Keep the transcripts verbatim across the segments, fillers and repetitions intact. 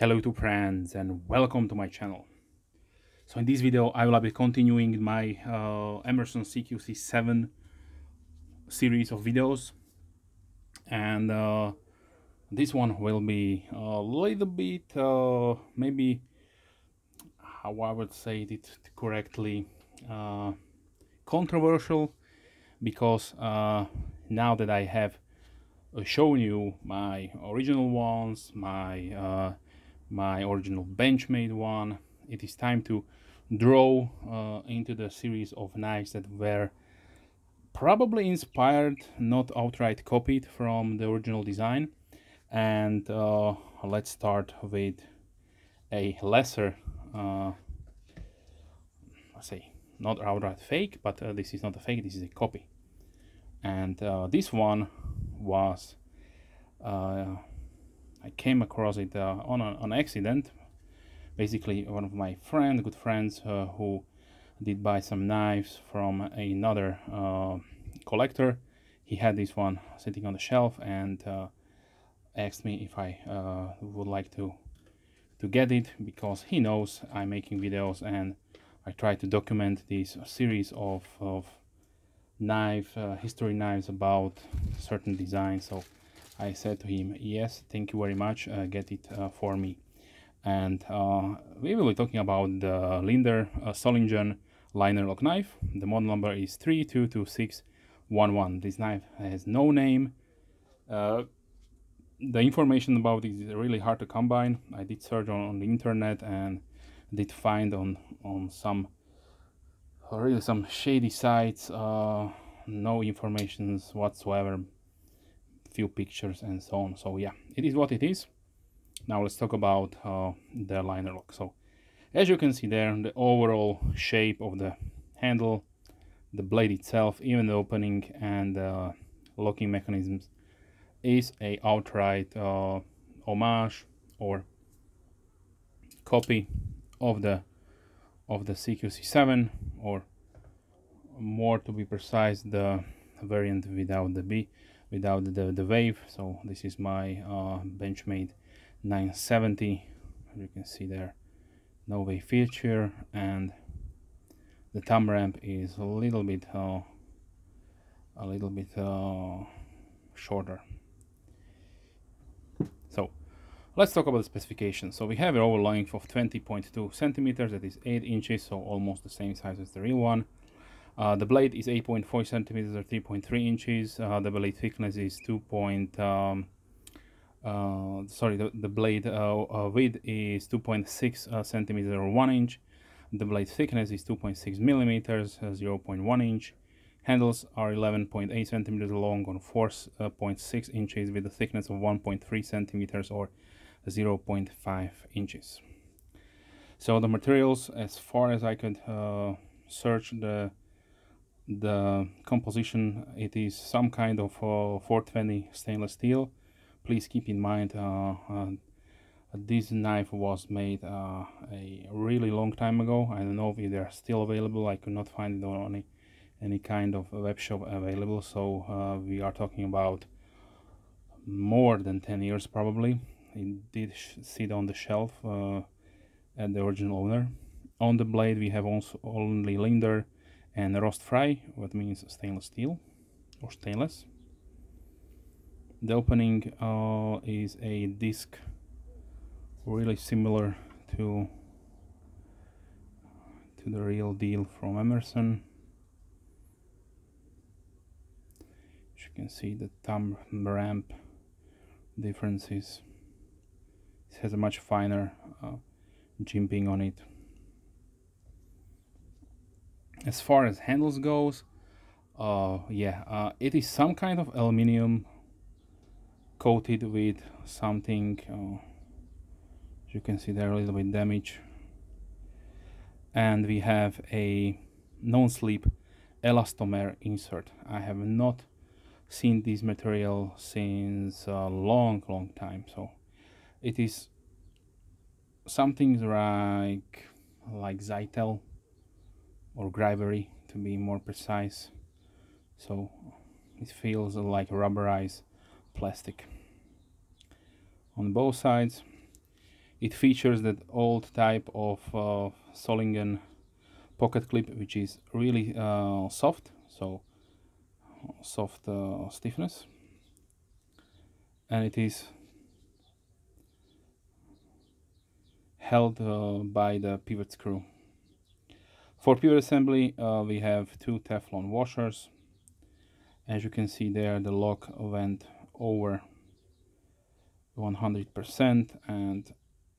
Hello to friends and welcome to my channel. So in this video I will be continuing my uh, Emerson C Q C seven series of videos, and uh, this one will be a little bit uh, maybe how I would say it correctly uh, controversial, because uh, now that I have shown you my original ones, my uh, my original Benchmade one, it is time to draw uh, into the series of knives that were probably inspired, not outright copied from the original design. And uh, let's start with a lesser, uh, let's say, not outright fake, but uh, this is not a fake, this is a copy. And uh, this one was... Uh, I came across it uh, on an accident. Basically, one of my friend, good friends, uh, who did buy some knives from another uh, collector. He had this one sitting on the shelf and uh, asked me if I uh, would like to to get it, because he knows I'm making videos and I try to document this series of, of knife uh, history knives about certain designs. So I said to him, yes, thank you very much, uh, get it uh, for me. And uh, we will be talking about the Linder uh, Solingen liner lock knife. The model number is three two two six one one. This knife has no name. Uh, the information about it is really hard to come by. I did search on, on the internet and did find on, on some, really some shady sites, uh, no informations whatsoever. Few pictures and so on. So yeah, it is what it is. Now let's talk about uh, the liner lock. So as you can see there, the overall shape of the handle, the blade itself, even the opening and uh, locking mechanisms is a outright uh, homage or copy of the of the C Q C seven, or more to be precise, the variant without the B. without the, the wave. So this is my uh, Benchmade nine seventy, as you can see there, no wave feature, and the thumb ramp is a little bit uh, a little bit uh, shorter. So let's talk about the specifications. So we have an overall length of twenty point two centimeters, that is eight inches, so almost the same size as the real one. Uh, the blade is eight point four centimeters or three point three inches. Uh, the blade thickness is two. Point, um, uh, sorry, the, the blade uh, uh, width is two point six uh, centimeters or one inch. The blade thickness is two point six millimeters, uh, zero point one inch. Handles are eleven point eight centimeters long on four point six inches, with a thickness of one point three centimeters or zero point five inches. So the materials, as far as I could uh, search the the composition, it is some kind of uh, four twenty stainless steel. Please keep in mind uh, uh, this knife was made uh, a really long time ago. I don't know if they are still available. I could not find it on any, any kind of web shop available, so uh, we are talking about more than ten years probably. It did sit on the shelf uh, at the original owner. On the blade we have also only Linder and Rost Frei, what means stainless steel or stainless. The opening uh, is a disc, really similar to to the real deal from Emerson. As you can see, the thumb ramp differences. It has a much finer uh, jimping on it. As far as handles goes, uh, yeah, uh, it is some kind of aluminium coated with something. Uh, you can see there a little bit damage, and we have a non-slip elastomer insert. I have not seen this material since a long, long time. So it is something like like Zytel, or grivory to be more precise. So it feels like rubberized plastic on both sides. It features that old type of uh, Solingen pocket clip, which is really uh, soft, so soft uh, stiffness, and it is held uh, by the pivot screw. For pivot assembly, uh, we have two Teflon washers. As you can see there, the lock went over one hundred percent and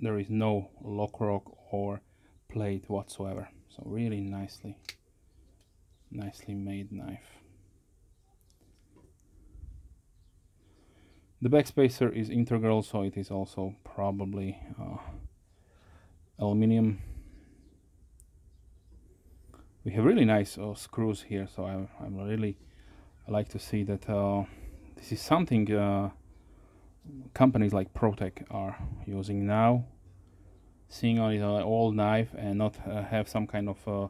there is no lock rock or plate whatsoever. So really nicely, nicely made knife. The backspacer is integral, so it is also probably uh, aluminium. We have really nice uh, screws here, so I, I'm really I like to see that uh, this is something uh, companies like Protek are using now. Seeing on an old knife and not uh, have some kind of uh,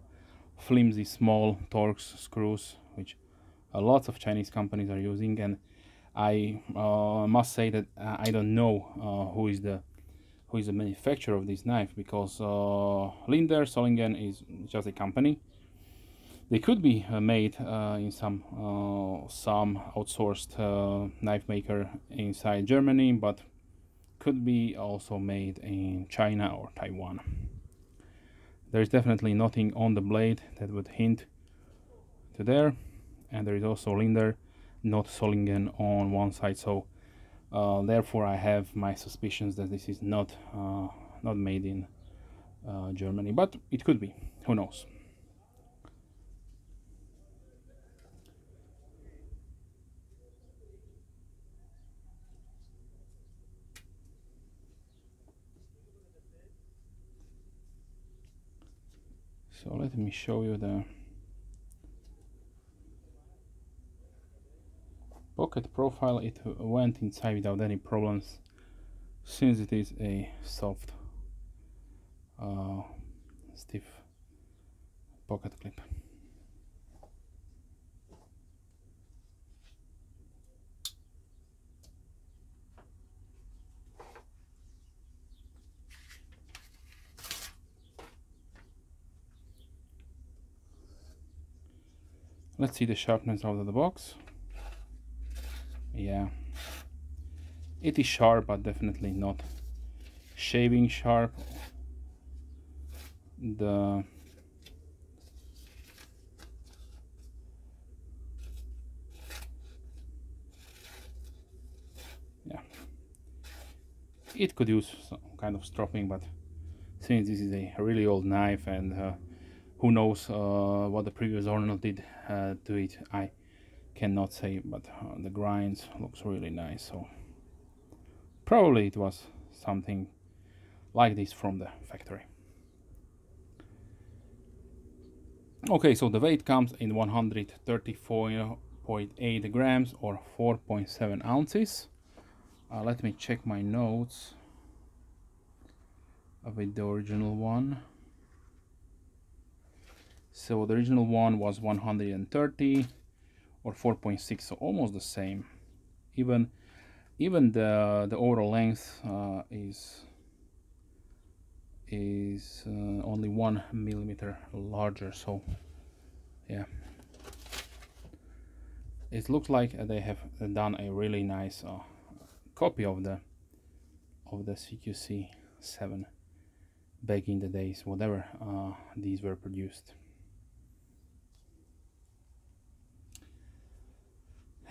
flimsy small Torx screws, which uh, lots of Chinese companies are using. And I uh, must say that I don't know uh, who is the who is the manufacturer of this knife, because uh, Linder Solingen is just a company. They could be uh, made uh, in some uh, some outsourced uh, knife maker inside Germany, but could be also made in China or Taiwan. There is definitely nothing on the blade that would hint to there, and there is also Linder, not Solingen, on one side. So uh, therefore, I have my suspicions that this is not uh, not made in uh, Germany, but it could be. Who knows? So let me show you the pocket profile. It went inside without any problems, since it is a soft, uh, stiff pocket clip. Let's see the sharpness out of the box. Yeah, it is sharp, but definitely not shaving sharp. The yeah, it could use some kind of stropping, but since this is a really old knife and uh, who knows uh, what the previous owner did uh, to it, I cannot say, but uh, the grinds looks really nice, so probably it was something like this from the factory. Okay, so the weight comes in one hundred thirty-four point eight grams or four point seven ounces. Uh, let me check my notes with the original one. So the original one was one hundred thirty or four point six, so almost the same. Even even the the overall length uh, is is uh, only one millimeter larger. So yeah, it looks like they have done a really nice uh, copy of the of the C Q C seven back in the days, whatever uh, these were produced.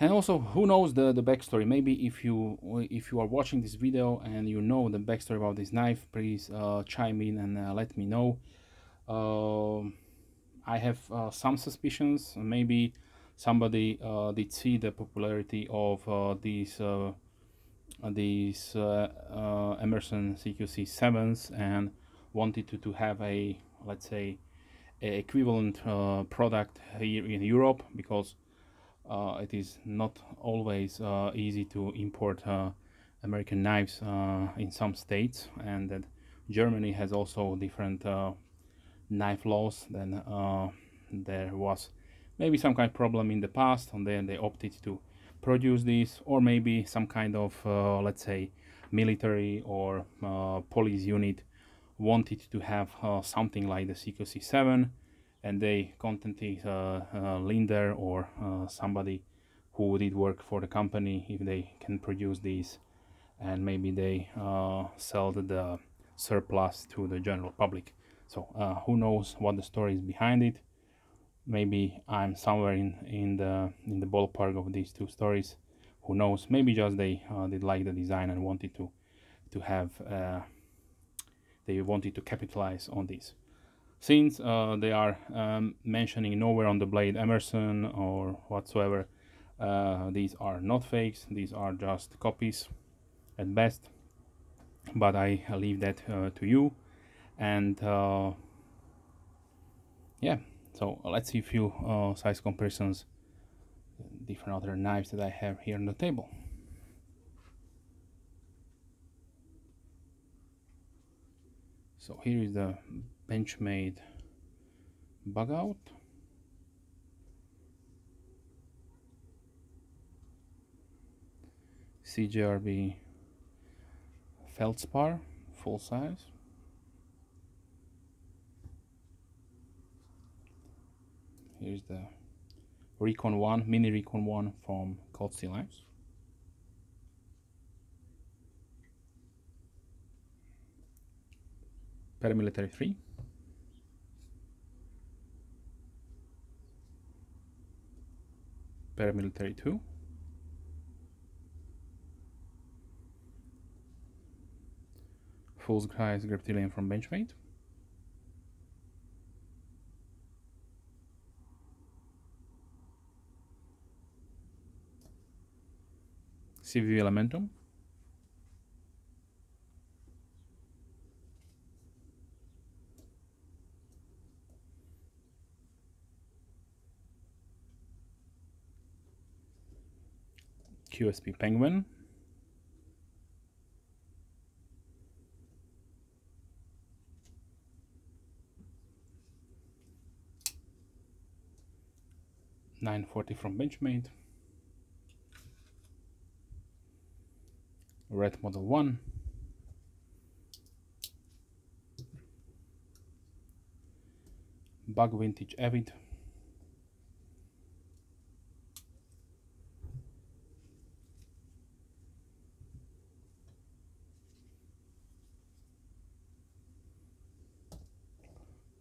And also, who knows the, the backstory? Maybe if you if you are watching this video and you know the backstory about this knife, please uh, chime in and uh, let me know. Uh, I have uh, some suspicions. Maybe somebody uh, did see the popularity of uh, these uh, these uh, uh, Emerson C Q C sevens and wanted to, to have a, let's say, a equivalent uh, product here in Europe, because Uh, it is not always uh, easy to import uh, American knives uh, in some states, and that Germany has also different uh, knife laws than uh, there was maybe some kind of problem in the past, and then they opted to produce this, or maybe some kind of uh, let's say military or uh, police unit wanted to have uh, something like the C Q C seven, and they contacted uh, uh, Linder or uh, somebody who did work for the company if they can produce these, and maybe they uh, sell the surplus to the general public. So uh, who knows what the story is behind it. Maybe I'm somewhere in in the in the ballpark of these two stories. Who knows? Maybe just they uh, did like the design and wanted to to have uh, they wanted to capitalize on this. Since uh, they are um, mentioning nowhere on the blade Emerson or whatsoever, uh, these are not fakes. These are just copies at best. But I leave that uh, to you. And uh, yeah. So let's see a few uh, size comparisons, different other knives that I have here on the table. So here is the Benchmade bug out. C J R B Feldspar, full size. Here's the Recon one, Mini Recon one from Cold Sea Lines. Paramilitary three. Paramilitary two. Full size Griptilian from Benchmade. C V Elementum, U S P Penguin, nine forty from Benchmade, Red Model one, Bug Vintage Avid,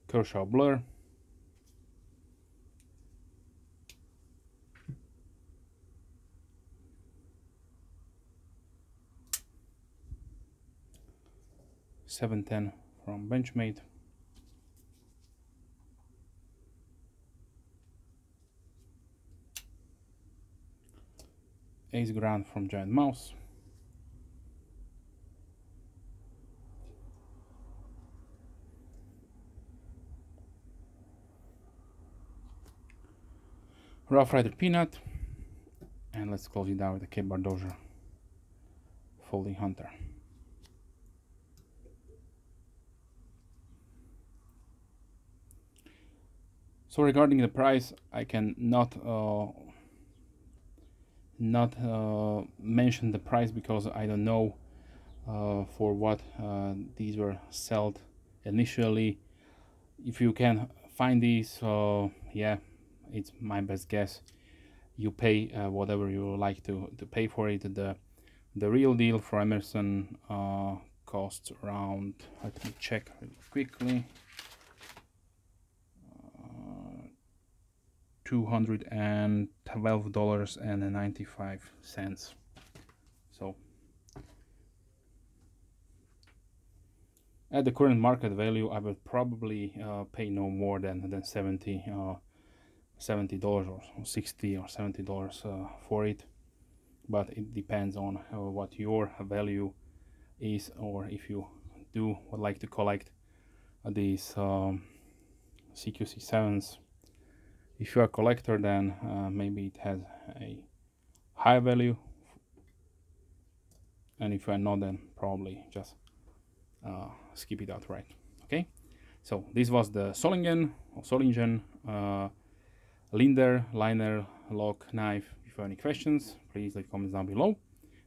Kershaw Blur, seven ten from Benchmade, Ace Grand from Giant Mouse, Rough Rider Peanut, and let's close it down with the Cape Bar Dozier Folding Hunter. So regarding the price, I can not uh, not uh, mention the price because I don't know uh, for what uh, these were sold initially. If you can find these, uh, yeah, it's my best guess. You pay uh, whatever you like to to pay for it. The the real deal for Emerson uh, costs around. Let me check really quickly. two hundred twelve dollars and ninety-five cents. So at the current market value, I would probably uh, pay no more than than seventy uh, seventy dollars or sixty or seventy dollars uh, for it. But it depends on uh, what your value is, or if you do would like to collect these um, C Q C sevens. If you are a collector, then uh, maybe it has a high value, and if you are not, then probably just uh, skip it outright. Okay, so this was the Solingen or Solingen uh, Linder liner lock knife. If you have any questions, please leave comments down below.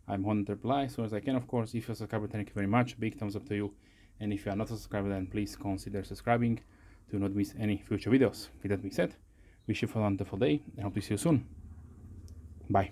I'm Hunter Bly, so as I can, of course. If you're a subscriber, thank you very much, big thumbs up to you, and if you are not a subscriber, then please consider subscribing to not miss any future videos. With that being said, wish you a wonderful day, and hope to see you soon. Bye.